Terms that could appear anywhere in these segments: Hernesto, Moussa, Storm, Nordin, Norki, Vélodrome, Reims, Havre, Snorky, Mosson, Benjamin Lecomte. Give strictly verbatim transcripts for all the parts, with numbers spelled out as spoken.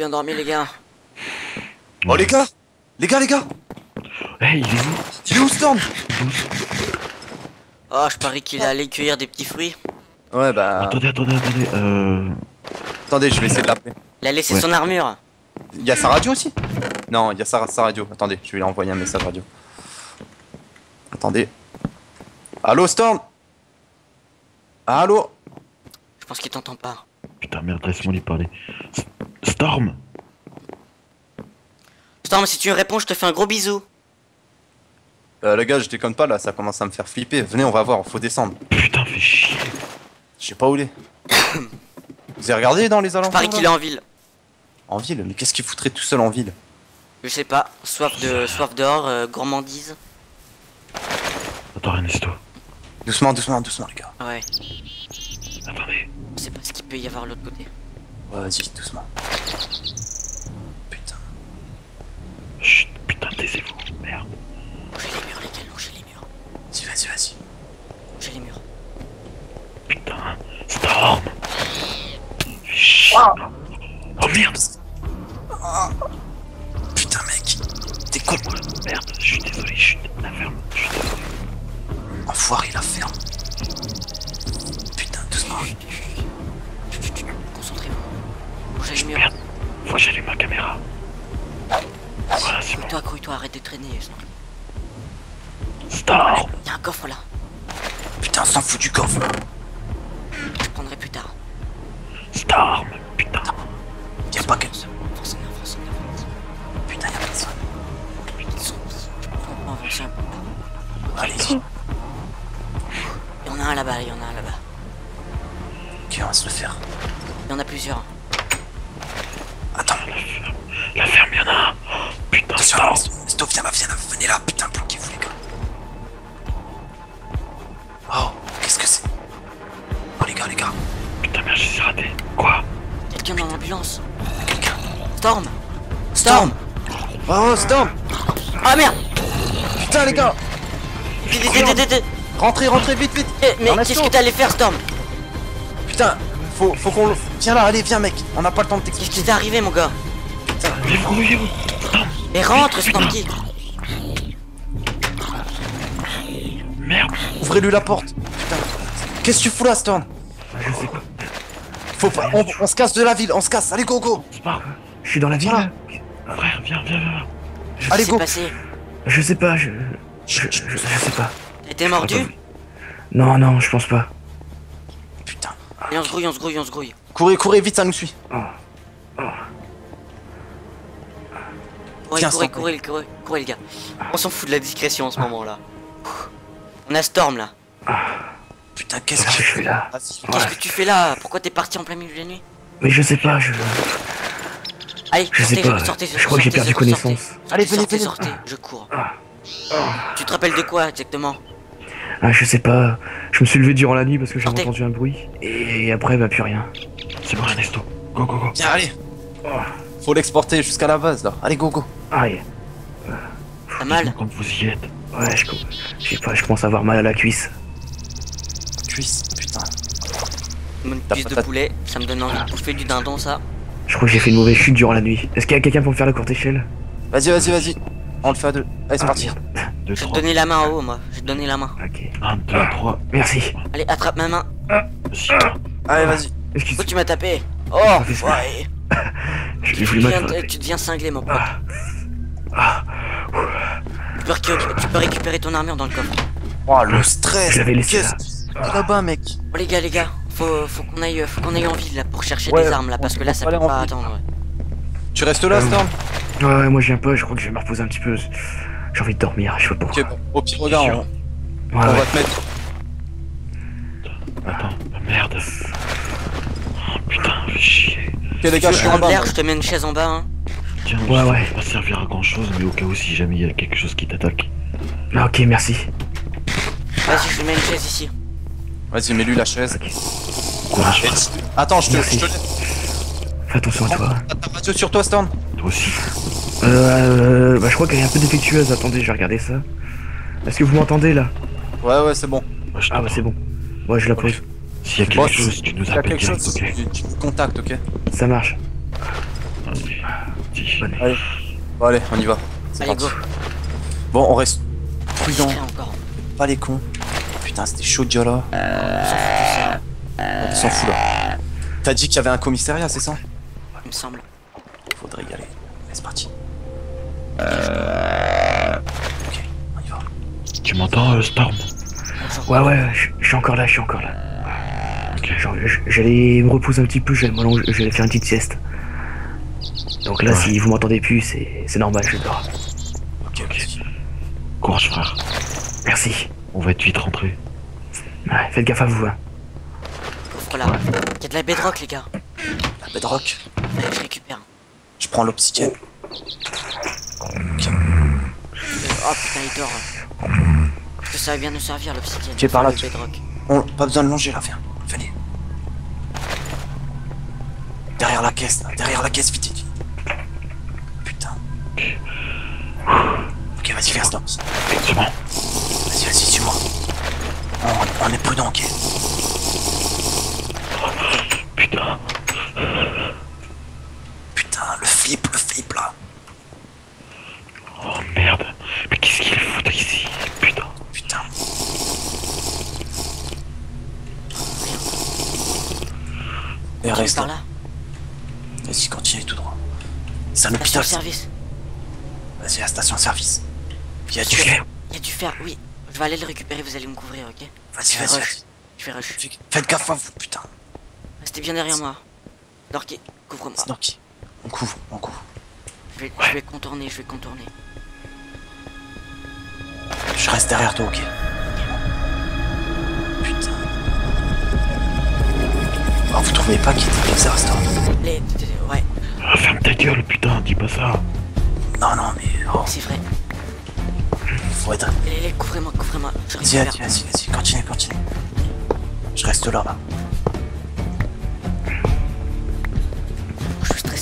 bien dormi les gars. Oh les gars, les gars, les gars. Hey, il est où? Il est où Storm? Oh, je parie qu'il est allé cueillir des petits fruits. Ouais bah... Attendez, attendez, attendez, euh... Attendez, je vais essayer de l'appeler. Il a laissé ouais. son armure. Il y a sa radio aussi? Non, il y a sa, sa radio. Attendez, je vais lui envoyer un message radio. Attendez. Allo Storm? Allo? Je pense qu'il t'entend pas. Putain merde, laisse-moi lui parler. S Storm Storm, si tu réponds, je te fais un gros bisou. Euh, les gars, je déconne pas là, ça commence à me faire flipper. Venez, on va voir, faut descendre. Putain, fais chier. Je sais pas où il est. Vous avez regardé dans les alentours? Je parie qu'il est en ville. En ville? Mais qu'est-ce qu'il foutrait tout seul en ville? Je sais pas, soif de soif dehors, euh, gourmandise. Attends, Hernesto. Doucement, doucement, doucement, les gars. Ouais. Attendez. Je sais pas ce qu'il peut y avoir de l'autre côté. Ouais, vas-y, doucement. Putain. Chut, putain, taisez-vous, merde. Vas-y, vas-y, vas-y. J'ai les murs. Putain, Storm. Ah. Oh merde. Ah. Putain mec, t'es con. Merde, je suis désolé, je suis la ferme. Je suis désolé. Enfoiré, la ferme. Putain, doucement. Concentrez-vous. J'ai les murs. Merde, moi j'allume ma caméra. Voilà, c'est bon. Toi, couille-toi, arrête de traîner. Storm! Y'a un coffre là! Putain, s'en fout du coffre! Je prendrai plus tard. Storm! Putain! Y'a pas que. Avance, avance, avance, avance. Putain, y'a personne. Ils sont. On va avancer un peu. Allez-y. Y'en a un là-bas, y'en a un là-bas. Ok, on va se le faire. Y'en a plusieurs. Attends. La ferme, y'en a un! Putain, Storm! Storm, viens là, viens là, venez là, putain, bloquez-vous les gars. Oh, qu'est-ce que c'est? Oh les gars, les gars. Putain merde, je suis raté. Quoi? Quelqu'un dans l'ambulance. Quelqu'un. Storm. Storm. Oh, Storm. Ah merde. Putain les gars. Vite, vite, vite, vite. Rentrez, rentrez, vite, vite. Mais qu'est-ce que t'allais faire, Storm? Putain, faut, faut qu'on le... Viens là, allez, viens mec. On n'a pas le temps de t'expliquer. Qu'est-ce qui t'est arrivé, mon gars? Putain. Mais rentre, Snorky. Merde. Ouvrez-lui la porte. Putain. Qu'est-ce que tu fous là, Storm? Je sais pas. Faut pas. On, on se casse de la ville, on se casse. Allez, go, go. Je suis dans la ville. Voilà. Frère, viens, viens, viens. Je Allez, go. Passé. Je sais pas, je. Je, je, je sais pas. T'étais mordu? Non, non, je pense pas. Putain. Et on se grouille, on se grouille, on se grouille. Courez, courez, vite, ça nous suit. Oh. Oh. Courez, courez, courez, courez, courez, les gars. On s'en fout de la discrétion en ce ah. moment-là. On a Storm là. Putain, qu'est-ce que tu fais là? Qu'est-ce que tu fais là? Pourquoi t'es parti en plein milieu de la nuit? Mais je sais pas, je. Allez, je sortez, sais pas. Sortez, je crois que j'ai perdu connaissance. Allez, venez, venez, sortez, je cours. Tu te rappelles de quoi exactement? Ah, je sais pas. Je me suis levé durant la nuit parce que j'ai entendu un bruit. Et après, bah plus rien. C'est bon, Hernesto. Go, go, go. Tiens, allez. Faut l'exporter jusqu'à la base là. Allez, go, go. Allez. Pas mal. Quand vous y êtes. Ouais, je, je sais pas, je pense avoir mal à la cuisse. Cuisse, putain. Une cuisse de poulet, ça me donne envie de bouffer du dindon, ça. Je crois que j'ai fait une mauvaise chute durant la nuit. Est-ce qu'il y a quelqu'un pour me faire la courte échelle? Vas-y, vas-y, vas-y. On le fait à deux. Allez, c'est parti. Je vais te donner la main en haut, moi. Je vais te donner la main. Ok. un, deux, trois. Merci. Allez, attrape ma main. Allez, vas-y. Excuse-moi. Oh, tu m'as tapé. Oh, ouais. Tu deviens cinglé, mon pote. Ah. Tu peux, tu peux récupérer ton armure dans le coffre. Oh le stress. J'avais laissé là. Là-bas mec. Oh les gars les gars, faut, faut qu'on aille, faut qu'on aille en ville là pour chercher ouais, des armes là parce que là ça peut pas attendre. Ouais. Tu restes là euh, Storm? Ouais ouais moi je viens pas, je crois que je vais me reposer un petit peu. J'ai envie de dormir, je sais pas pourquoi. Ok, au pire regard on, ouais, on ouais. va te mettre. Attends, merde. Oh putain, je vais chier. Ok les gars, je suis en bas. Je te mets une chaise en bas hein. Tiens, ouais, ouais. Ça va pas servir à grand chose, mais au cas où si jamais il y a quelque chose qui t'attaque. Ah, ok, merci. Vas-y, je mets une chaise ici. Vas-y, mets-lui la chaise. Okay. Courage. Attends, je te laisse. Fais attention à toi. T'as ta radio sur toi, Storm? Toi aussi. Euh, bah, je crois qu'elle est un peu défectueuse. Attendez, je vais regarder ça. Est-ce que vous m'entendez là? Ouais, ouais, c'est bon. Moi, ah, bah, c'est bon. Ouais, je la pose. S'il y a quelque chose, tu nous appelles. S'il y a quelque chose, tu nous contactes, ok? Ça marche. Allez. Bon, allez, on y va. Allez, parti. Go. Bon, on reste prudent. Pas les cons. Putain, c'était chaud déjà là. On s'en fout là. T'as dit qu'il y avait un commissariat, c'est ça? Il me semble. Faudrait y aller. C'est parti. Euh... Ok, on y va. Tu m'entends, euh, Storm? Ouais, ouais, je suis encore là, je suis encore là. Okay. J'allais me reposer un petit peu, j'allais j'allais faire une petite sieste. Donc là, ouais. Si vous m'entendez plus, c'est normal, je dors. Ok, ok. Courage, frère. Merci. On va être vite rentré. Ouais, faites gaffe à vous, hein. Voilà, ouais. Il y a de la bedrock, les gars. La bedrock? Ouais, je récupère. Je prends l'obsidienne. Okay. Oh putain, il dort. Parce que ça va bien nous servir, l'obsidienne. Tu es par là, tu... On... Pas besoin de longer, là, viens. Venez. Derrière la caisse, là. Derrière la caisse, vite, vite. Putain. Ok, vas-y, viens, stop. C'est bon. Vas-y, vas-y, suis-moi. On... On est prudent, ok. Putain. Putain, le flip, le flip, là. Oh merde, mais qu'est-ce qu'il fout ici? Putain. Putain. Et reste là. Vas-y, continue tout droit. C'est un hôpital. Service. Vas-y, la station service. Il y a du fer. Il y a du fer, oui. Je vais aller le récupérer, vous allez me couvrir, ok? Vas-y, vas-y. Je vais rush. Faites gaffe à vous, putain. Restez bien derrière moi. Norki, couvre-moi. Snorky. On couvre, on couvre. Je vais, ouais. je vais contourner, je vais contourner. Je reste derrière toi, ok. Putain. Oh, vous trouvez pas qu'il était bizarre, Storm? Les... ouais. Ah, ferme ta gueule, putain, dis pas ça. Non, non, mais... Oh. C'est vrai. Faut être... Allez, couvrez-moi, couvrez-moi. Vas-y, vas-y, vas-y, continue, continue. Je reste là, là.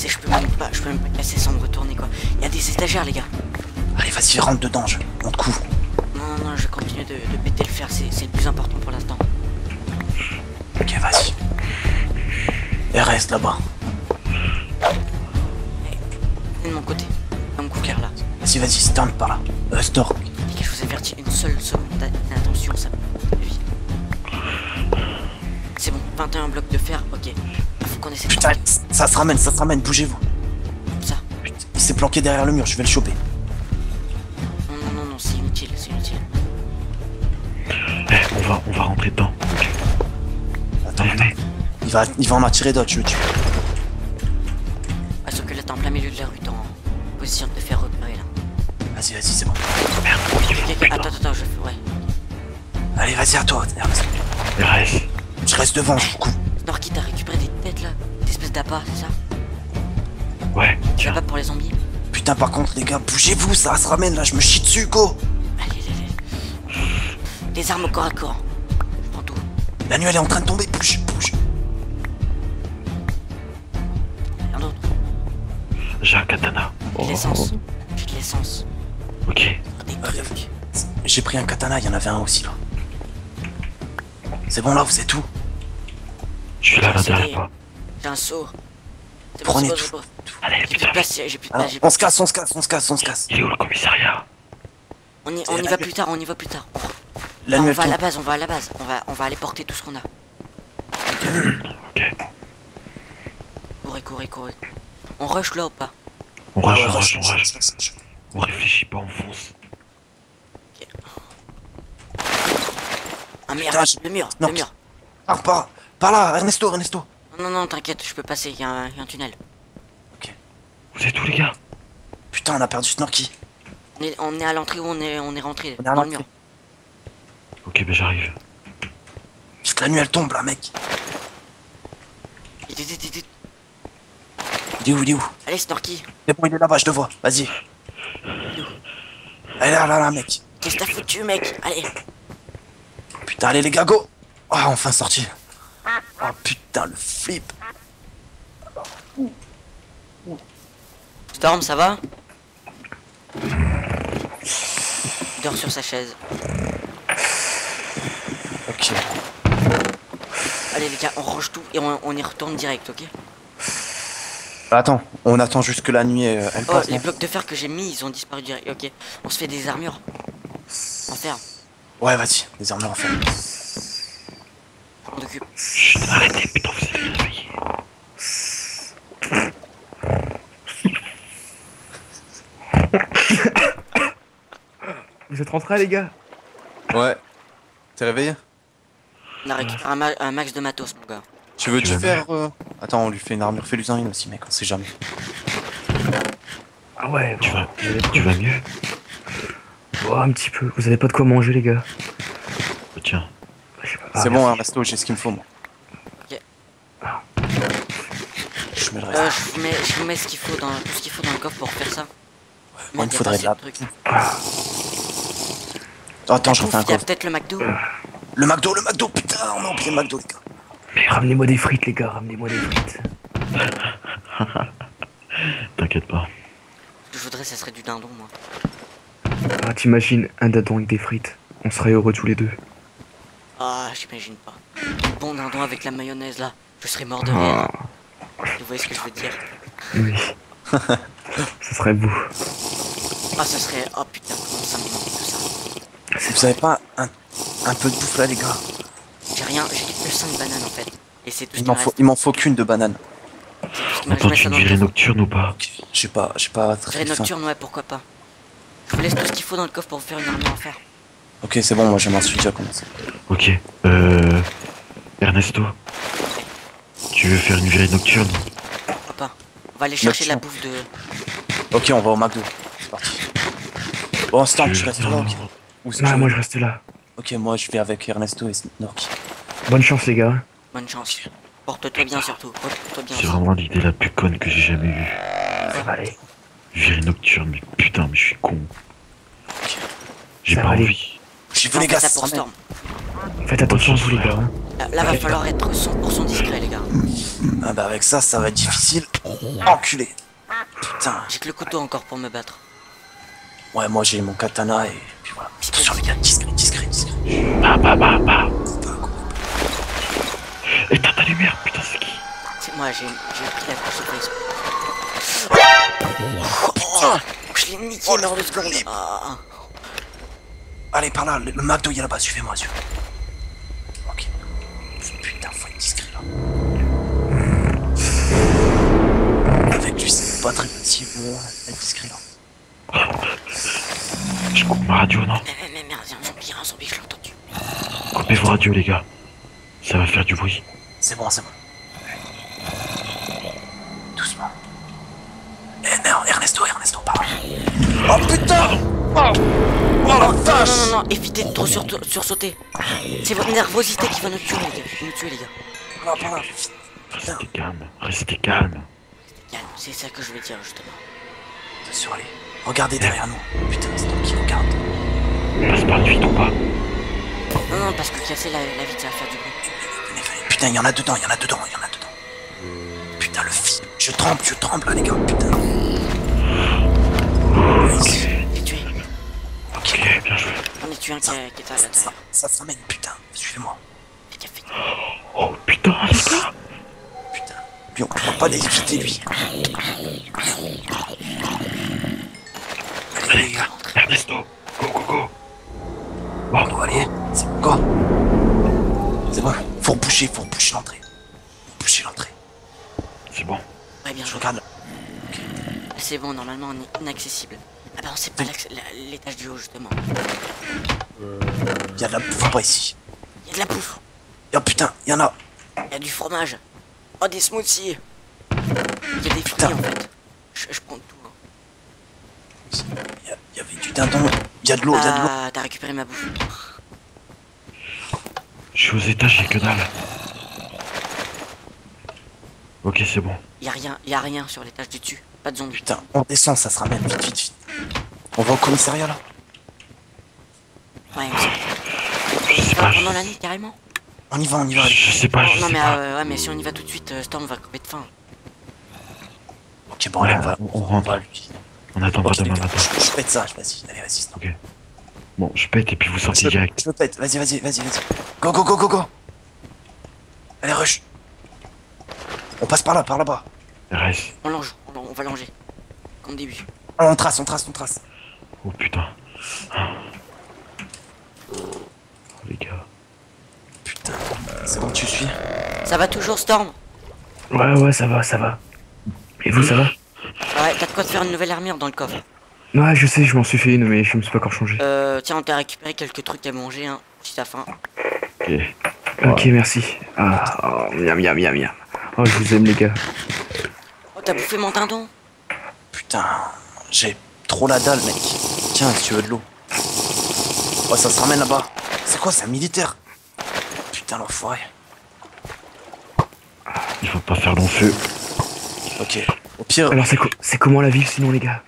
Je peux même pas, je peux même pas casser sans me retourner quoi. Il y a des étagères les gars. Allez vas-y rentre dedans, je... on te couvre. Non non non, je continue de, de péter le fer, c'est le plus important pour l'instant. Ok vas-y. Et reste là-bas. De mon côté, on me couvrir là. Vas-y vas-y, stand par là. Euh, Storm. Et je vous avertis une seule seconde d'attention ça. C'est bon, vingt et un blocs de fer, ok. On putain, ça se ramène, ça se ramène, bougez-vous. Ça. Putain, il s'est planqué derrière le mur, je vais le choper. Non, non, non, non, c'est inutile, c'est inutile. Eh, on va, on va rentrer dedans. Okay. Attends, allez, attends. Allez. Il, va, il va en attirer d'autres, je le tue. Ah, sauf que là, t'es en plein milieu de la rue, t'es en position de faire repérer là. Vas-y, vas-y, c'est bon. Merde, okay, attends, attends, je fais, ouais. Allez, vas-y, à toi, reste. Reste. Je reste devant, je vous coupe. Norki, t'as récupéré des têtes là, des espèces d'appâts, c'est ça? Ouais. Tu vas pas pour les zombies? Putain, par contre, les gars, bougez-vous, ça se ramène là, je me chie dessus, go! Allez, allez, allez. Des armes au corps à corps. Je prends tout. La nuit, elle est en train de tomber, bouge, bouge. Rien d'autre? J'ai un katana. J'ai de l'essence. J'ai de l'essence. Ok. J'ai pris un katana, il y en avait un aussi là. C'est bon là, vous êtes où? Je suis là, là, derrière toi. J'ai un saut. Prenez tout. Allez, putain. On se casse, on se casse, on se casse, on se casse. Il est où le commissariat? On y va plus tard, on y va plus tard. On va à la base, on va à la base. On va aller porter tout ce qu'on a. Ok. Courez, courez, courez. On rush là ou pas? On rush, on rush, on rush. On réfléchit pas, on fonce. Ok. Un mur, le mur, le mur. Pars pas. Par là, Hernesto, Hernesto. Non, non, t'inquiète, je peux passer, il y, y a un tunnel. Ok. Vous êtes où, les gars? Putain, on a perdu Snorky. On est, on est à l'entrée où on est, on est rentré, on est dans le mur. Ok, ben j'arrive. Parce que la nuit, elle tombe, là, mec. Il est, il est, il est... il est où, il est où? Allez, Snorky. C'est bon, il est là-bas, je te vois, vas-y. Allez, là, là, là, mec. Qu'est-ce que t'as foutu, mec? Allez. Putain, allez, les gars, go. Ah, oh, enfin sorti. Oh putain le flip. Storm ça va? Il dort sur sa chaise. Ok. Allez les gars on range tout et on, on y retourne direct, ok? Attends, on attend juste que la nuit euh, elle passe. Oh, les blocs de fer que j'ai mis, ils ont disparu direct. Ok, on se fait des armures en fer. Ouais, vas-y, des armures en fer. On occupe. Chut, arrêtez, putain, vous allez me réveiller. Vous êtes rentrés, les gars? Ouais. T'es réveillé? On a récupéré un, ma un max de matos, mon gars. Tu veux-tu veux faire... Euh... Attends, on lui fait une armure félusine aussi, mec, on sait jamais. Ah ouais, bon, tu, vas, tu vas mieux. Oh, un petit peu. Vous avez pas de quoi manger, les gars? Oh, tiens. Ah, c'est bon, un resto, j'ai ce qu'il me faut, moi. Ok. Ah. Je mets le reste. Euh, je vous mets, je vous mets ce qu'il faut dans, tout ce qu'il faut dans le coffre pour faire ça. Moi, il me faudrait de la... Ah. Attends, je refais un coffre. Il y a peut-être le McDo. Le McDo, le McDo, putain, on a oublié le McDo, les gars. Ramenez-moi des frites, les gars, ramenez-moi des frites. T'inquiète pas. Ce que je voudrais, ça serait du dindon, moi. Ah, t'imagines un dindon avec des frites? On serait heureux tous les deux. Ah, j'imagine pas. Un bon dindon avec la mayonnaise, là. Je serais mort de rire. Ah. Vous voyez ce que je veux dire? Oui. Ça serait beau. Ah, ça serait... Oh putain, comment ça me manque tout ça. Vous avez pas un... un peu de bouffe, là, les gars? J'ai rien, j'ai que cinq bananes en fait. Et c'est tout. Il m'en faut qu'une de banane. On tente une virée nocturne ou pas? Je sais pas, je sais pas très bien. Virée nocturne, ouais, pourquoi pas. Je vous laisse tout ce qu'il faut dans le coffre pour vous faire une armure en fer. Ok, c'est bon, moi j'ai ma suite déjà commencé. Ok, euh. Ernesto, tu veux faire une virée nocturne? Pourquoi pas? On va aller chercher de la bouffe de. Ok, on va au McDo. C'est parti. Bon, Storm, tu restes là? Non, moi je reste là. Ok, moi je vais avec Hernesto et Snorky. Bonne chance, les gars. Bonne chance. Porte-toi bien surtout. Porte-toi bien. C'est vraiment l'idée la plus conne que j'ai jamais vue. Ça va aller. Virée nocturne, mais putain, mais je suis con. Okay. J'ai pas envie. J'ai vu les gars, ça pour Storm. Faites attention, vous les gars. Là, va falloir être cent pour cent discret, les gars. Ah bah, avec ça, ça va être difficile. Enculé. Putain. J'ai que le couteau encore pour me battre. Ouais, moi j'ai mon katana et puis voilà. Attention, les gars, discret, discret, discret. Bah, bah, bah, bah. Éteins ta lumière, putain, c'est qui? C'est moi, j'ai pris la course au prince. Je l'ai niqué, mort de seconde. Allez, par là, le McDo, il est là-bas, suivez-moi, suivez-moi. Ok. Putain, faut être discret là. Avec lui, c'est pas très petit, bon, être discret là. Je coupe ma radio, non? Mais, mais, mais merde, il y a un zombie, un zombie, je l'ai entendu. Coupez vos radios, les gars. Ça va faire du bruit. C'est bon, c'est bon. Doucement. Eh non, Ernesto, Ernesto, pardon. Oh putain! Oh, oh la vache! Non, non, non, évitez de trop sur sursauter. C'est votre nervosité qui va nous tuer, les gars. Nous tuer, les gars. Okay, okay. Restez calme, restez calme. Restez calme, c'est ça que je vais dire, justement. Sur les... Regardez derrière nous. Putain, c'est toi qui regarde. Passe par lui ou pas? Non, non, parce que casser la, la vitre, ça va faire du bruit. Putain, il y en a dedans, il y en a dedans, il y en a dedans. Putain, le fil. Je tremble, je tremble, les gars, putain. Ok. T'es tué. Ok, bien joué. On est tué un qui est à la terre. Ça s'amène, putain. Suivez-moi. Oh putain, les gars. Putain. Lui, on peut pas l'éviter, lui. Allez, les gars. Ernesto, go, go, go. Bon, go, allez, c'est bon, go. C'est bon, faut reboucher, faut reboucher l'entrée. Reboucher l'entrée. C'est bon. Ouais, bien, je regarde. Okay. C'est bon, normalement, on est inaccessible. Ah bah, on sait pas l'étage du haut, justement. Y'a de la bouffe pas ici. Y'a de la bouffe. Y'a putain, y'en a. Y'a du fromage. Oh, des smoothies. Y'a des fruits, en fait. Je, je compte tout. Il y avait du dindon, il y a de l'eau, il y a de l'eau. Ah, t'as récupéré ma bouffe. Je suis aux étages, j'ai que dalle. Ok, c'est bon. Il y a rien, il y a rien sur l'étage du dessus. Pas de zombies. Putain, on descend, ça se ramène vite, vite, vite. On va au commissariat là. Ouais, on se va pendant l'année carrément. On y va, on y va. Je sais pas, je sais pas. Non mais euh, ouais, mais si on y va tout de suite, Storm va couper de faim. Ok, bon, ouais, on va, on, on rentre. Lui. On attend pas demain matin. Je, je pète ça, je vas-y, allez, vas-y. Ok. Bon, je pète et puis vous sortez je, direct. Je pète, vas-y, vas-y, vas-y, vas-y. Go, go, go, go, go. Allez, rush. On passe par là, par là-bas. Reste. On longe, on, on va longer. Comme début. Ah, on trace, on trace, on trace. Oh putain. Oh, les gars. Putain. C'est bon, tu suis. Ça va toujours, Storm? Ouais, ouais, ça va, ça va. Et vous, ça va? Ouais, t'as de quoi te faire une nouvelle armure dans le coffre. Ouais, je sais, je m'en suis fait une, mais je me suis pas encore changé. Euh, tiens, on t'a récupéré quelques trucs à manger, hein, si t'as faim. Ok, ok, ouais. Merci. Ah, oh, miam, miam, miam, miam. Oh, je vous aime, les gars. Oh, t'as bouffé mon dindon? Putain, j'ai trop la dalle, mec. Tiens, si tu veux de l'eau. Oh, ça se ramène là-bas. C'est quoi, c'est un militaire? Putain, l'enfoiré. Il faut pas faire long feu. Ok, au pire. Alors, c'est co comment la vivre sinon, les gars?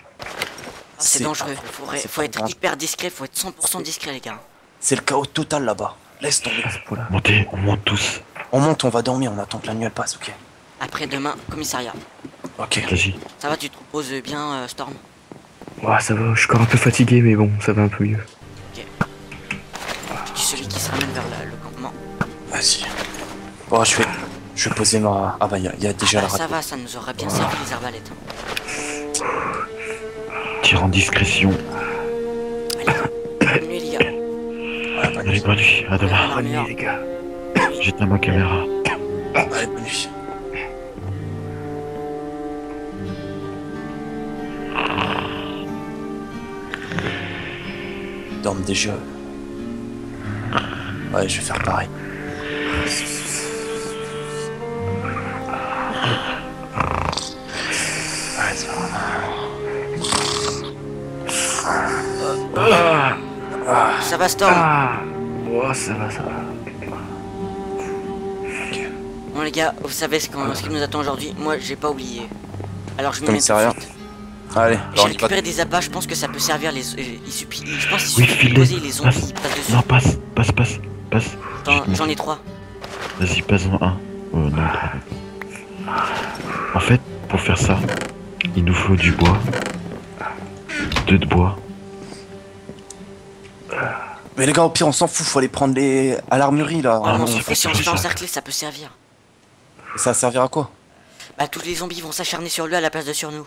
C'est dangereux, faut, faut être hyper discret, faut être cent pour cent discret, les gars. C'est le chaos total là-bas. Laisse tomber. Montez, on monte tous. On monte, on va dormir, on attend que la nuit elle passe, ok? Après demain, commissariat. Ok. Ça va, tu te reposes bien, euh, Storm? Ouais, ça va, je suis encore un peu fatigué, mais bon, ça va un peu mieux. Ok. Je dis celui qui se ramène vers la, le campement. Vas-y. Bon, je vais. Je vais poser ma. Ah bah, il y, y a déjà ah bah, la ça va, ça nous aura bien servi les arbalètes. Tire en discrétion. Allez, bonne nuit, les gars. Voilà, bonne, Allez, bonne nuit, à demain. Bonne nuit, les gars. J'éteins ma caméra. Allez, bonne nuit. Ils dorment déjà. Ouais, je vais faire pareil. Ça va, Storm? Ah, oh, ça va, ça va. Okay. Bon, les gars, vous savez ce, qu ce qui nous attend aujourd'hui? Moi, j'ai pas oublié. Alors, je me mets tout de suite. Allez, j'ai récupéré des appâts, je pense que ça peut servir les. Il suffit. Je pense qu'il suffit de poser les zombies. Passe dessus. Non, passe, passe, passe, passe. J'en ai trois. Vas-y, passe en un. Oh, non, trois. En fait, pour faire ça, il nous faut du bois. Deux de bois. Mais les gars, au pire, on s'en fout, faut aller prendre les. À l'armurerie là. Ah, non, on si on se fait encercler, ça peut servir. Et ça servira à quoi? Bah, tous les zombies vont s'acharner sur lui à la place de sur nous.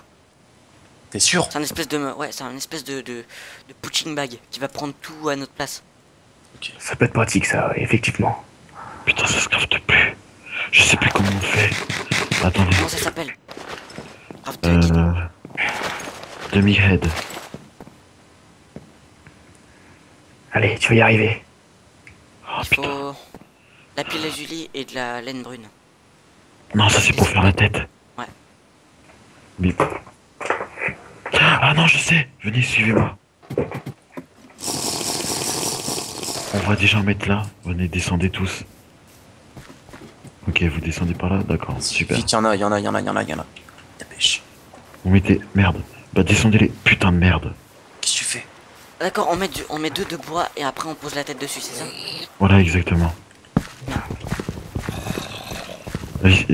T'es sûr? C'est un espèce de. Ouais, c'est un espèce de, de. de punching bag qui va prendre tout à notre place. Okay. Ça peut être pratique, ça, effectivement. Putain, ça se crafte plus. Je sais plus comment on fait. Attendez. Comment ça s'appelle? Euh. Demi-head. Allez, tu vas y arriver. Oh, il putain. Faut de la pile à Julie et de la laine brune. Non, ça c'est pour faire la tête. Ouais. Bip. Ah non, je sais. Venez, suivez-moi. On va déjà mettre là. Venez, descendez tous. Ok, vous descendez par là, d'accord. Super. Il y en a, il y en a, il y en a, il y en a, il y en a. Dépêche. Vous mettez... Merde. Bah descendez-les. Putain de merde. Qu'est-ce que tu fais? D'accord, on met du, on met deux de bois et après on pose la tête dessus, c'est ça? Voilà, exactement.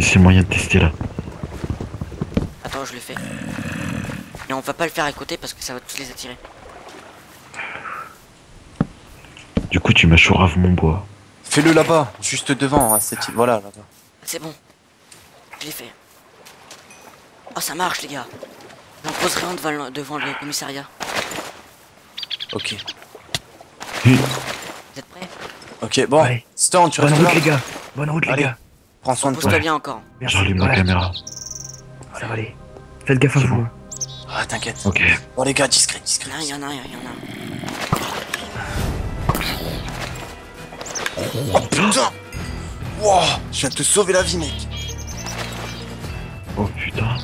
C'est moyen de tester là. Attends, je le fais. Mais on va pas le faire à côté parce que ça va tous les attirer. Du coup, tu m'achouraves mon bois. Fais-le là-bas, juste devant, à cette... voilà là-bas. C'est bon. Je l'ai fait. Oh, ça marche, les gars. J'en poserai un devant, devant le commissariat. Ok. Vous êtes prêts? Ok, bon. Ouais. Storm, tu Bonne restes route, là. les gars. Bonne route, Allez. les gars. Prends soin de toi. Pousse-toi bien encore. J'allume ma caméra. Ça va aller. Faites gaffe à vous. Ah, t'inquiète. Ok. Bon, les gars, discret, discret. Il y en a, il y en a. Oh putain! Wow! Je viens de te sauver la vie, mec. Oh putain.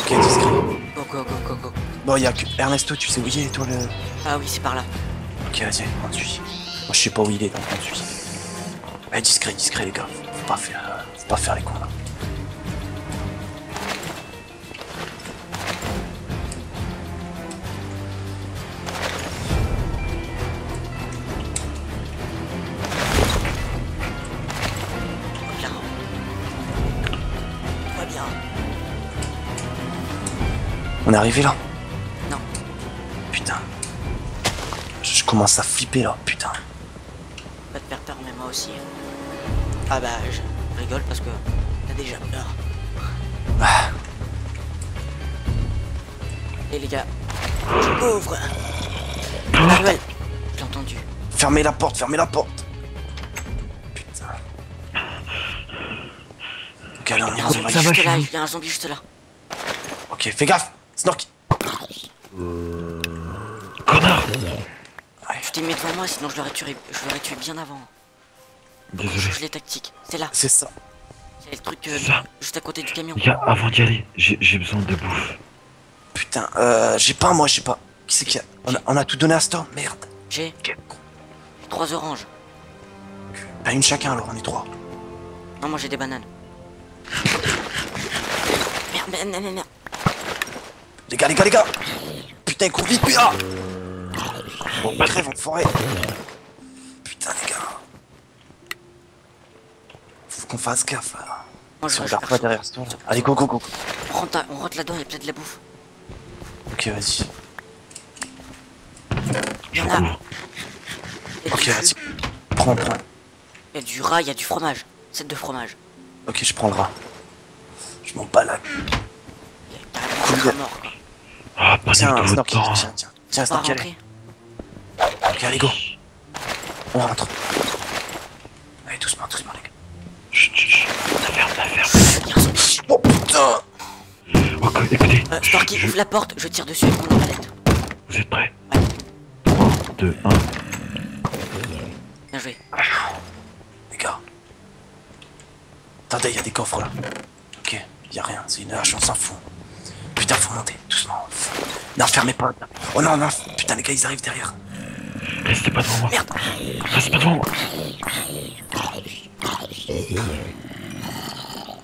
Ok, discret. Go, go, go, go, go. Bon, y'a que Hernesto, tu sais où il est, toi le. Ah oui, c'est par là. Ok, vas-y, on suit. Moi, je sais pas où il est, donc on suit. Mais discret, discret, les gars. Faut pas faire, faut pas faire les cons là. Tout va bien. On est arrivé là. Je commence à flipper là, putain. Pas de faire peur, mais moi aussi. Ah bah, je rigole parce que t'as déjà peur. Et les gars, pauvre. Ah ouais, j'ai entendu. Fermez la porte, fermez la porte. Putain. Ok, alors il y a un zombie juste là, il y a un zombie juste là. Ok, fais gaffe, Snorky. Connard. Je t'ai mis devant moi, sinon je l'aurais tué, je l'aurais tué bien avant. Donc, je change les tactiques, c'est là. C'est ça. Il y a le truc euh, juste à côté du camion. Gars, avant d'y aller, j'ai besoin de bouffe. Putain, euh, j'ai pas moi, j'ai pas. Qui c'est qu'il y a on, a on a tout donné à Storm, merde. J'ai trois oranges. Pas une chacun alors, on est trois. Non, moi j'ai des bananes. Merde, merde, merde, merde. Les gars, les gars, les gars. Putain, ils courent vite, putain. Bon, bah, crève en forêt. Putain, les gars. Faut qu'on fasse gaffe là. Moi, je si on regarde pas derrière ce tour. Allez, go, go, go. On rentre, à... rentre là-dedans, il y a peut-être de la bouffe. Ok, vas-y. Il y en a. Ok, vas-y. Prends, prends. Il y a du rat, il y a du fromage. Set de fromage. Ok, je prends le rat. Je m'en bats là. Il y a carrément un mort, quoi. Ah, pas tiens, tiens, tiens, tiens. Tiens, Snorky, allez. Ok, allez, go. On rentre. Allez, doucement, doucement, les gars. Chut, chut, chut. L'affaire, l'affaire. Oh putain. Ok, écoutez. Euh, Snorky, ouvre la porte, je tire dessus et prends la palette. Vous êtes prêts? Ouais. trois, deux, un. Bien joué. Les gars. Attendez, il y a des coffres là. Ok, il y a rien, c'est une hache, on s'en fout. Putain, faut monter, doucement. Non, fermez pas. Oh non, non, putain, les gars, ils arrivent derrière. Restez pas devant moi. Merde. Restez pas devant moi.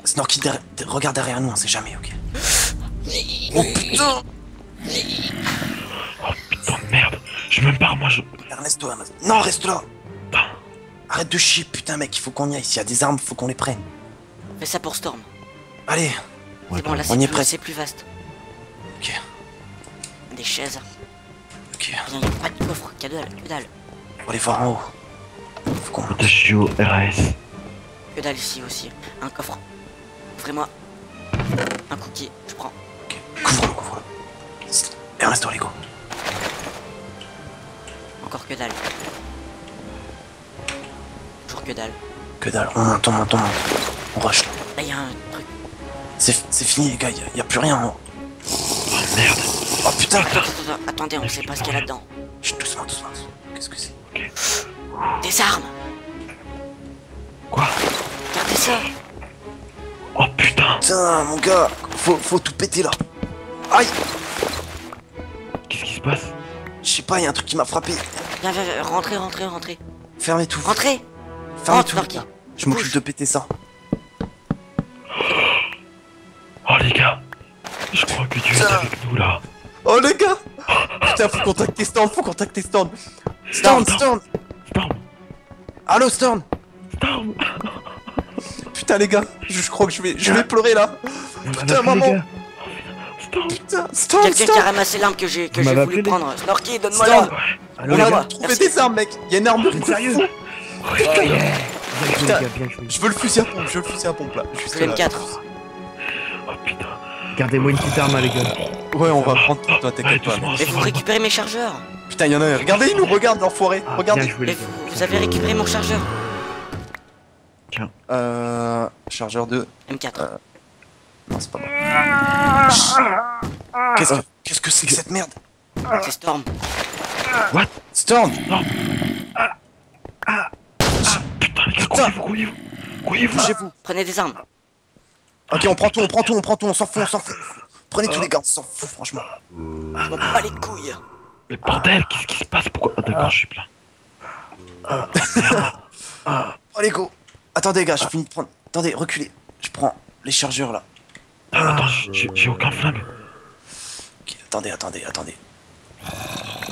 Snorky, derrière... regarde derrière nous, on sait jamais, ok. Oh putain. Oh putain de merde. Je me barre, moi je... Hernesto, toi. Non, reste là. Arrête de chier, putain mec, il faut qu'on y aille. S'il y a des armes, faut qu'on les prenne. Fais ça pour Storm. Allez. C'est bon, là on est prêt. C'est plus vaste. Ok. Des chaises. Ok. Il n'y a pas de coffre, que dalle, que dalle. Faut aller voir en haut. Faut qu'on... R A S. Que dalle ici aussi. Un coffre. Ouvrez-moi. Un cookie, je prends. Ok. Couvre-le, couvre-le. Et reste dans les go. Encore que dalle. Toujours que dalle. Que dalle. On monte, on monte, on monte. On rush là. Là y'a un truc. C'est fini les gars, y'a y a plus rien là. Oh merde. Oh putain. Attends, attends, attends. Attendez, on sait pas ce qu'il y a là-dedans. Chut, doucement, doucement. Qu'est-ce que c'est? Okay. Des armes. Quoi? Regardez ça. Oh putain. Putain mon gars, faut, faut tout péter là. Aïe. Qu'est-ce qui se passe? Je sais pas, y'a un truc qui m'a frappé. Viens, viens, viens, rentrez, rentrez, rentrez. Fermez tout. Rentrez. Fermez tout. Je m'occupe de péter ça. Oh les gars, je crois que Dieu est avec nous là. Oh les gars. Putain, faut contacter Storm, faut contacter Storm. Storm, Storm. Storm. Allo Storm. Storm. Putain les gars, je, je crois que je vais, je vais pleurer là. Putain maman. Putain, Storm! Quelqu'un qui a ramassé l'arme que j'ai que j'ai voulu prendre. Snorky, donne-moi l'arme! On a trouvé des armes, mec! Y'a une arme de sérieux! Putain! Je veux le fusil à pompe, je veux le fusil à pompe là! Je suis M quatre! Oh putain! Gardez-moi une petite arme, les gars! Ouais, on va prendre toi, t'inquiète pas! Mais vous récupérez mes chargeurs! Putain, y'en a un! Regardez, il nous regarde, l'enfoiré! Regardez! Vous avez récupéré mon chargeur! Tiens! Euh. Chargeur de. M quatre! Non, c'est pas bon. Qu'est-ce que qu'est-ce que c'est que cette merde? C'est Storm. What? Storm? Non. Ah, ah, ah, putain, les gars, couillez-vous, couillez-vous. Couillez-vous chez vous. Prenez des armes. Ok, on prend tout, on prend tout, on prend tout, on s'en fout, on s'en fout. Prenez tous les gars, on s'en fout, franchement. Je vois pas les couilles. Mais bordel, qu'est-ce qui se passe? Pourquoi? Ah, d'accord, je suis plein. Allez, go. Attendez, les gars, je finis de prendre. Attendez, reculez. Je prends les chargeurs là. Ah, attends, j'ai aucun flingue. Ok, attendez, attendez, attendez.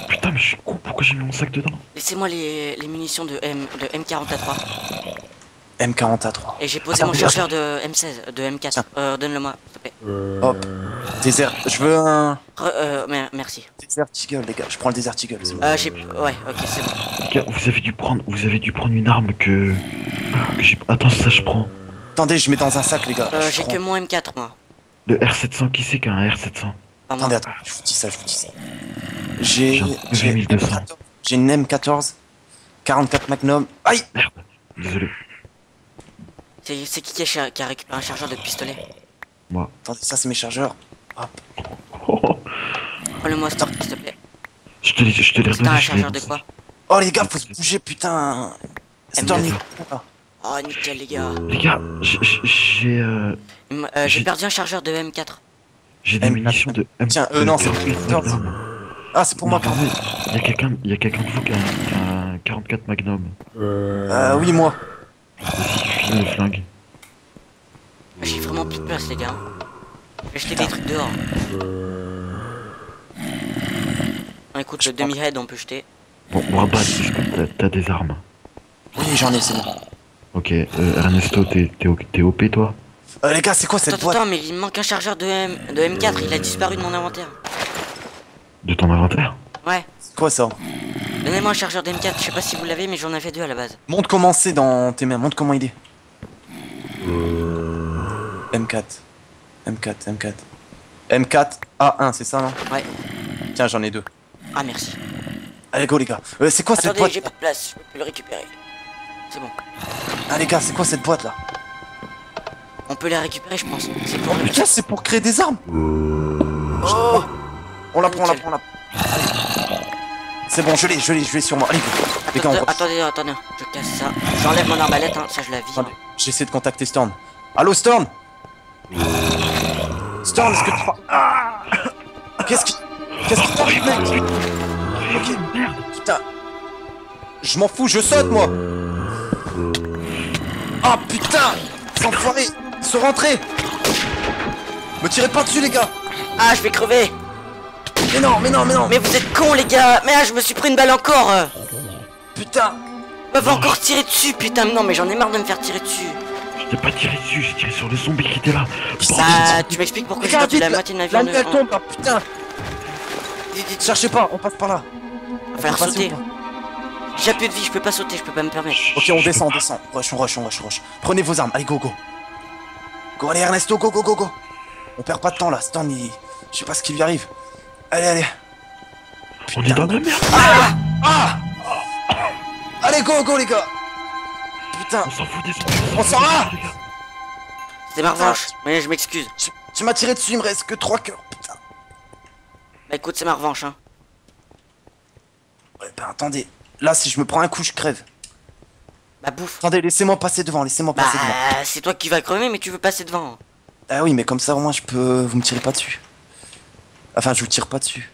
Putain, mais je suis con, pourquoi j'ai mis mon sac dedans? Laissez-moi les, les munitions de, M, de M quarante A trois. M quarante A trois. Et j'ai posé attends, mon chargeur de M seize, de M quatre. Euh, donne-le-moi, s'il te plaît. Hop, désert, je veux un... Re, euh, merci. Desert Eagle, les gars, je prends le Desert Eagle, c'est bon. Euh, j'ai... Ouais, ok, c'est bon. Les gars, vous avez dû prendre, vous avez dû prendre une arme que... que j'ai... Attends, ça, je prends. Attendez, je mets dans un sac, les gars. Euh, j'ai que mon M quatre, moi. Le R sept cents, qui c'est qu'un R sept cents? Attendez, attendez, je vous dis ça, je vous dis ça. J'ai j'ai une M quatorze, quarante-quatre Magnum. Aïe! Merde, désolé. C'est qui qui a, qui a récupéré un chargeur de pistolet? Moi. Attendez, ça c'est mes chargeurs. Hop. Oh. Prends-le-moi, Storm, s'il te plaît. Je te l'ai redonné. Putain, un chargeur de quoi? Oh les gars, faut se bouger, putain. Storm, il pas. Oh nickel les gars. Les gars, j'ai... Euh, euh, j'ai perdu un chargeur de M quatre. J'ai des munitions de M quatre. Tiens, euh, non, c'est pour moi. Ah, c'est pour moi, pardon. Il y a quelqu'un quelqu de vous qui a un, un quarante-quatre Magnum. Euh... euh oui, moi. Le flingue. J'ai vraiment plus de place les gars. Je vais jeter des trucs dehors. Ah, écoute, le demi-head on peut jeter. Bon, on rabat, t'as des armes. Oui, j'en ai, c'est bon. Ok, euh, Hernesto, t'es O P toi? Euh, les gars, c'est quoi cette attends, boîte? Attends, mais il me manque un chargeur de, M... de M quatre, il a disparu de mon inventaire. De ton inventaire? Ouais. C'est quoi ça? Donnez-moi un chargeur de M quatre, je sais pas si vous l'avez, mais j'en avais deux à la base. Montre comment c'est dans tes mains, montre comment il est. M quatre. M quatre, M quatre. M quatre, A un, c'est ça non? Ouais. Tiens, j'en ai deux. Ah, merci. Allez, go les gars. Euh, c'est quoi attendez, cette boîte? J'ai pas de place, je peux plus le récupérer. C'est bon. Ah les gars, c'est quoi cette boîte là? On peut la récupérer je pense. C'est pour... Putain, c'est pour créer des armes. Oh, on la prend, on la prend, on la prend. C'est bon, je l'ai, je l'ai, je l'ai sur moi. Allez, les gars, on va... Attendez, attendez, je casse ça. J'enlève mon arbalète, hein, ça je la vide. J'essaie de contacter Storm. Allô Storm? Storm, est-ce que tu... Ah, qu'est-ce qui... Qu'est-ce qui t'arrive mec? Ok, merde. Putain. Je m'en fous, je saute moi. Ah oh, putain, ces enfoirés, ils sont rentrés. Me tirez pas dessus les gars. Ah je vais crever. Mais non, mais non, mais non. Mais vous êtes cons les gars. Mais ah, je me suis pris une balle encore. Putain. Ils m'ont encore tiré dessus putain. Non mais j'en ai marre de me faire tirer dessus. Je t'ai pas tiré dessus, j'ai tiré sur le zombie qui était là. Ah tu m'expliques pourquoi j'ai perdu la moitié de la vie. La tombe là putain. Cherchez pas, on passe par là. Va falloir sauter. J'ai plus de vie, je peux pas sauter, je peux pas me permettre. Ok, on descend, on descend. Rush, on rush, on rush, on rush. Prenez vos armes, allez, go, go. Go, allez, Ernesto, go, go, go, go. On perd pas de temps là, Storm, il... je sais pas ce qui lui arrive. Allez, allez. Putain, on est dans la merde. Ah, ah, ah. Allez, go, go, les gars. Putain. On s'en fout des on s'en va. C'est ma revanche, mais je m'excuse. Tu, tu m'as tiré dessus, il me reste que trois cœurs, putain. Bah écoute, c'est ma revanche, hein. Ouais, bah attendez. Là, si je me prends un coup, je crève. Bah bouffe. Attendez, laissez-moi passer devant, laissez-moi bah, passer devant. C'est toi qui vas crever, mais tu veux passer devant. Ah oui, mais comme ça, au moins, je peux... Vous me tirez pas dessus. Enfin, je vous tire pas dessus.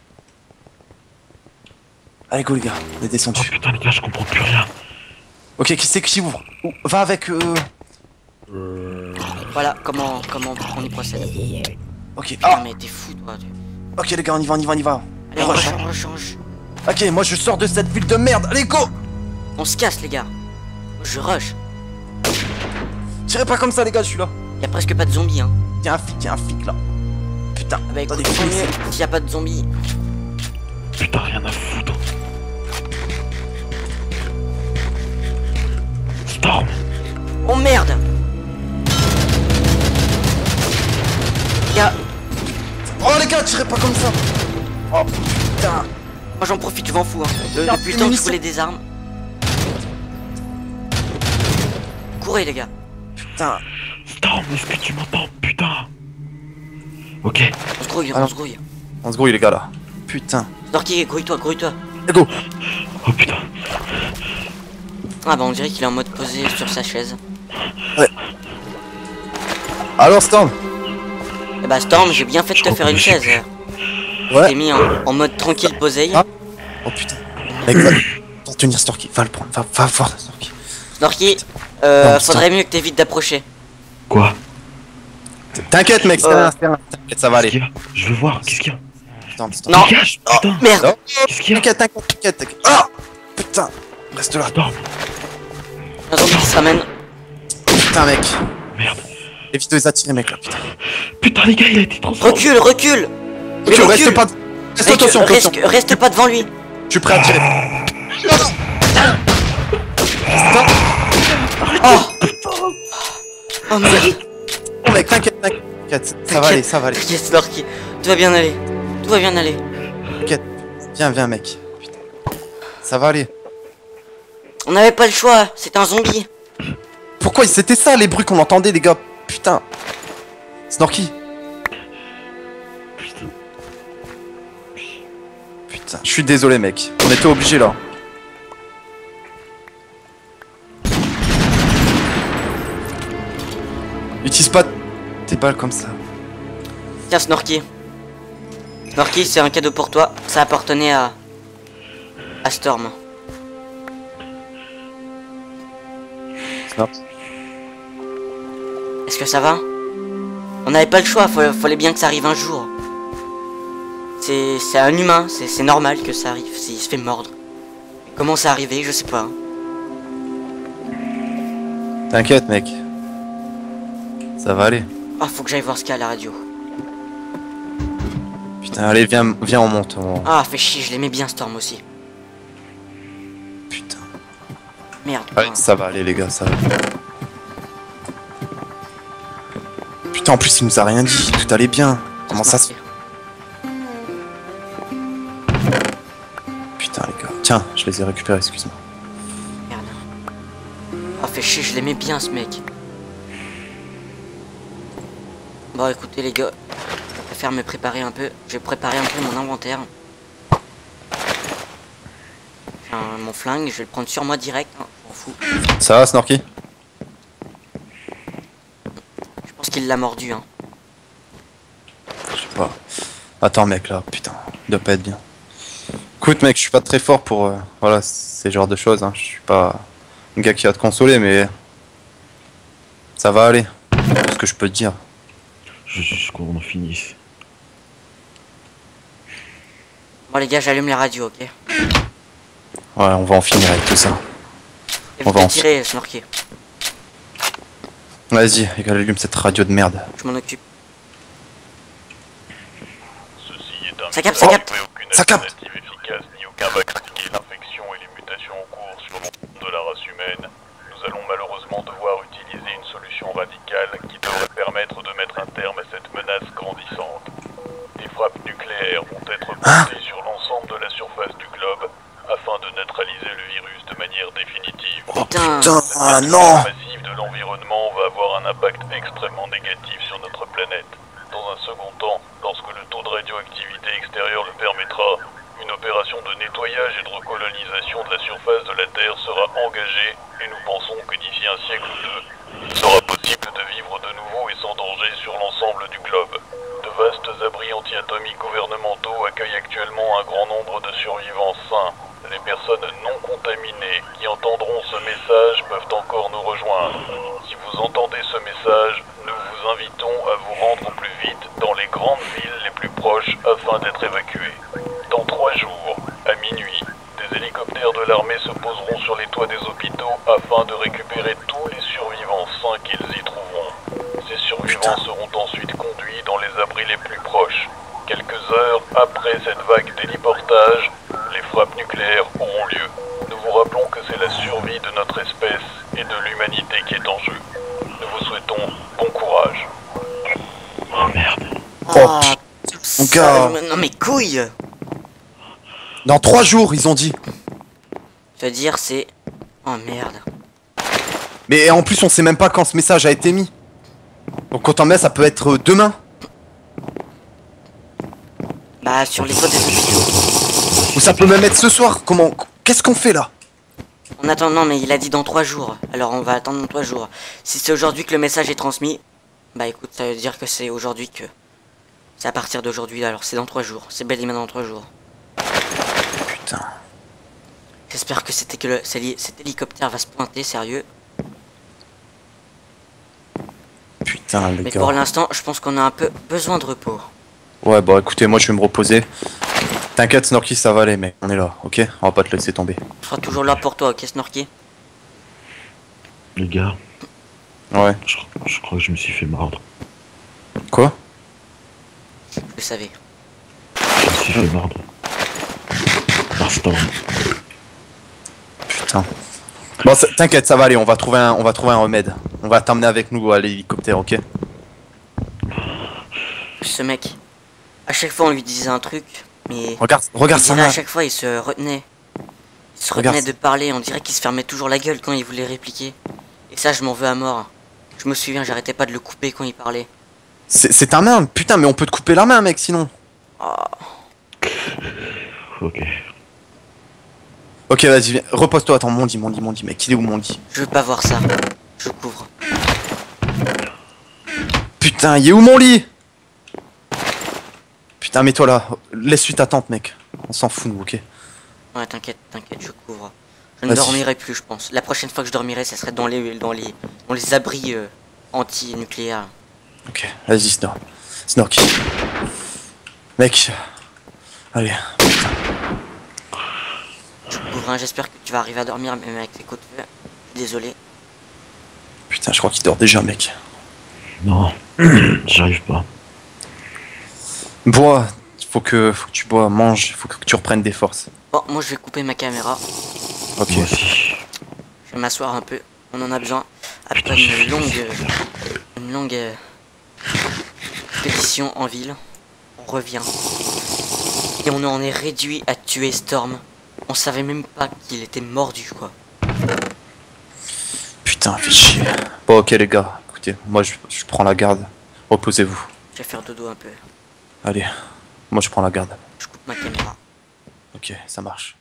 Allez, go, les gars, on est descendu. Oh putain, les gars, je comprends plus rien. Ok, qui c'est qui ouvre? Oh, va avec... Euh... Euh... Voilà, comment, comment on y procède. Ok, putain, ah mais t'es fou, toi. Ok, les gars, on y va, on y va, on y va. Allez, on rechange, on rechange. Ok, moi je sors de cette ville de merde, allez go! On se casse les gars, je rush. Tirez pas comme ça les gars, je suis là. Y'a presque pas de zombies hein. Y'a un flic, y'a un flic là. Putain, bah écoute, tant mieux s'il y a pas de zombies. Putain, rien à foutre. Storm! Oh merde! Les gars! Oh les gars, tirez pas comme ça! Oh putain! Moi j'en profite, je m'en fous hein. Le, depuis le temps que je voulais des armes. Courez les gars. Putain. Storm, est-ce que tu m'entends? Putain. Ok. On se grouille, ah on se grouille. On se grouille les gars là. Putain. Snorky, grouille-toi, grouille-toi. Go. Oh putain. Ah bah on dirait qu'il est en mode posé sur sa chaise. Ouais. Alors Storm. Eh bah Storm, j'ai bien fait de te faire une chaise. Ouais. T'es mis en, en mode tranquille posé. Ah. Oh putain. Mec, va pour tenir Snorky. Va le prendre. Va, va voir Snorky. Snorky, euh, non, faudrait mieux que t'évites d'approcher. Quoi? T'inquiète mec, euh... t'inquiète, ça va aller. Je veux voir, qu'est-ce qu'il y a? Putain, putain. Non, dégage, putain. Oh, merde. Qu'est-ce qu'il y a? T'inquiète, t'inquiète, t'inquiète, t'inquiète. Ah putain. Reste là. Storm. Un zombie qui se ramène. Putain mec. Merde. Évite de les attirer mec là, putain. Putain les gars, il a été transformé. Recule, recule. Okay, reste pas, reste Recule. attention, attention. Reste, reste pas devant lui. Je suis prêt à tirer. Non, non. Stop. Oh. Oh merde. Oh mec, t'inquiète, t'inquiète. T'inquiète, ça va aller, ça va aller. T'inquiète, Snorky, tout va bien aller. Tout va bien aller. T'inquiète, viens, viens, mec. Putain. Ça va aller. On n'avait pas le choix, c'était un zombie. Pourquoi c'était ça les bruits qu'on entendait, les gars? Putain. Snorky. Putain. Putain, je suis désolé, mec. On était obligés là. Utilise pas tes balles comme ça. Tiens, Snorky. Snorky, c'est un cadeau pour toi. Ça appartenait à... à Storm. Est-ce que ça va? On n'avait pas le choix. Faut, fallait bien que ça arrive un jour. C'est un humain. C'est normal que ça arrive. S'il se fait mordre. Comment ça arrivé? Je sais pas. T'inquiète, mec. Ça va aller. Ah, faut que j'aille voir ce qu'il y a à la radio. Putain, allez, viens, viens, on monte. On... Ah, fait chier, je l'aimais bien, Storm aussi. Putain. Merde. Ouais, hein. Ça va aller, les gars, ça va. Putain, en plus, il nous a rien dit. Tout allait bien. Comment ça, ça se fait? Putain, les gars. Tiens, je les ai récupérés, excuse-moi. Merde. Ah, fait chier, je l'aimais bien, ce mec. Bon, écoutez les gars, je préfère me préparer un peu. Je vais préparer un peu mon inventaire. Un, mon flingue, je vais le prendre sur moi direct. Hein, on fout. Ça va, Snorky? Je pense qu'il l'a mordu. Hein. Je sais pas. Attends, mec, là, putain, il doit pas être bien. Écoute, mec, je suis pas très fort pour euh, voilà, ces genres de choses. Hein. Je suis pas un gars qui va te consoler, mais ça va aller. C'est ce que je peux te dire. Jusqu'où on en finisse. Bon les gars, j'allume la radio, ok? Ouais, on va en finir avec tout ça. Et on va en tirer, Snorky. Vas-y, les gars, allume cette radio de merde. Je m'en occupe. Ça capte, ça capte, ça capte. Hein? Sur l'ensemble de la surface du globe afin de neutraliser le virus de manière définitive. Oh putain, putain ah, non. Le massif de l'environnement va avoir un impact extrêmement négatif sur notre planète. Dans un second temps, lorsque le taux de radioactivité extérieure le permettra, une opération de nettoyage et de recolonisation de la surface de la Terre sera engagée et nous pensons que d'ici un siècle ou deux, il sera possible de vivre de nouveau et sans danger sur l'ensemble du globe. De vastes abris anti-atomiques gouvernementaux accueillent actuellement un grand nombre de survivants sains. Les personnes non contaminées qui entendront ce message peuvent encore nous rejoindre. Si vous entendez ce message, nous vous invitons à vous rendre au plus vite dans les grandes villes les plus proches afin d'être évacués. Dans trois jours, à minuit, des hélicoptères de l'armée se poseront sur les toits des hôpitaux afin de récupérer tous les survivants sains qu'ils y trouveront. Ces survivants seront ensuite conduits dans les abris les plus proches. Quelques heures après cette vague d'héliportage, les frappes nucléaires auront lieu. Nous vous rappelons que c'est la survie de notre espèce et de l'humanité qui est en jeu. Nous vous souhaitons bon courage. Oh merde. Oh mon gars. Non mais couille. Dans trois jours, ils ont dit. C'est-à-dire c'est... Oh merde. Mais en plus, on sait même pas quand ce message a été mis. Donc autant bien, ça peut être demain. Bah sur les côtes des hôpitaux. Ou ça peut même être ce soir. Comment... Qu'est-ce qu'on fait là? En attendant, mais il a dit dans trois jours. Alors on va attendre dans trois jours. Si c'est aujourd'hui que le message est transmis, bah écoute, ça veut dire que c'est aujourd'hui que... C'est à partir d'aujourd'hui, alors c'est dans trois jours. C'est bel et bien dans trois jours. Putain. J'espère que c'était que le... cet hélicoptère va se pointer, sérieux. Putain, les mais gars. Pour l'instant, je pense qu'on a un peu besoin de repos. Ouais, bah écoutez, moi je vais me reposer. T'inquiète, Snorky, ça va aller, mec. On est là, ok? On va pas te laisser tomber. On sera toujours là pour toi, ok, Snorky? Les gars. Ouais. Je, je crois que je me suis fait mordre. Quoi? Je le savais. Je me suis fait mordre. Par Storm. Putain. Bon, t'inquiète, ça va aller, on va trouver un, on va trouver un remède. On va t'emmener avec nous à l'hélicoptère, ok? plus ce mec. À chaque fois on lui disait un truc, mais regarde, regarde ça. À chaque fois il se retenait, il se retenait regarde. de parler. On dirait qu'il se fermait toujours la gueule quand il voulait répliquer. Et ça, je m'en veux à mort. Je me souviens, j'arrêtais pas de le couper quand il parlait. C'est ta main, putain, mais on peut te couper la main, mec, sinon. Oh. Ok. Ok, vas-y, repose-toi. Attends, Mondi, Mondi, Mondi, mec, il est où Mondi? Je veux pas voir ça. Je couvre. Putain, il est où mon lit? Putain, mets-toi là. Laisse-lui ta tente, mec. On s'en fout, nous, ok? Ouais, t'inquiète, t'inquiète, je couvre. Je ne dormirai plus, je pense. La prochaine fois que je dormirai, ça serait dans les, dans les, dans les abris euh, anti-nucléaires. Ok, vas-y, Snor. Snorky. Mec. Allez. Je couvre, hein. J'espère que tu vas arriver à dormir, même avec les côtes. Désolé. Putain, je crois qu'il dort déjà, mec. Non, j'arrive pas. Bois. Faut que, faut que tu bois, mange. Faut que tu reprennes des forces. Bon, moi, je vais couper ma caméra. Ok. Moi aussi. Je vais m'asseoir un peu. On en a besoin. Après une longue... Une longue... expédition en ville. On revient. Et on en est réduit à tuer Storm. On savait même pas qu'il était mordu, quoi. Putain, fais chier. Bon, ok, les gars. Écoutez, moi, je, je prends la garde. Reposez-vous. Je vais faire dodo un peu. Allez. Moi, je prends la garde. Je coupe ma caméra. Ok, ça marche.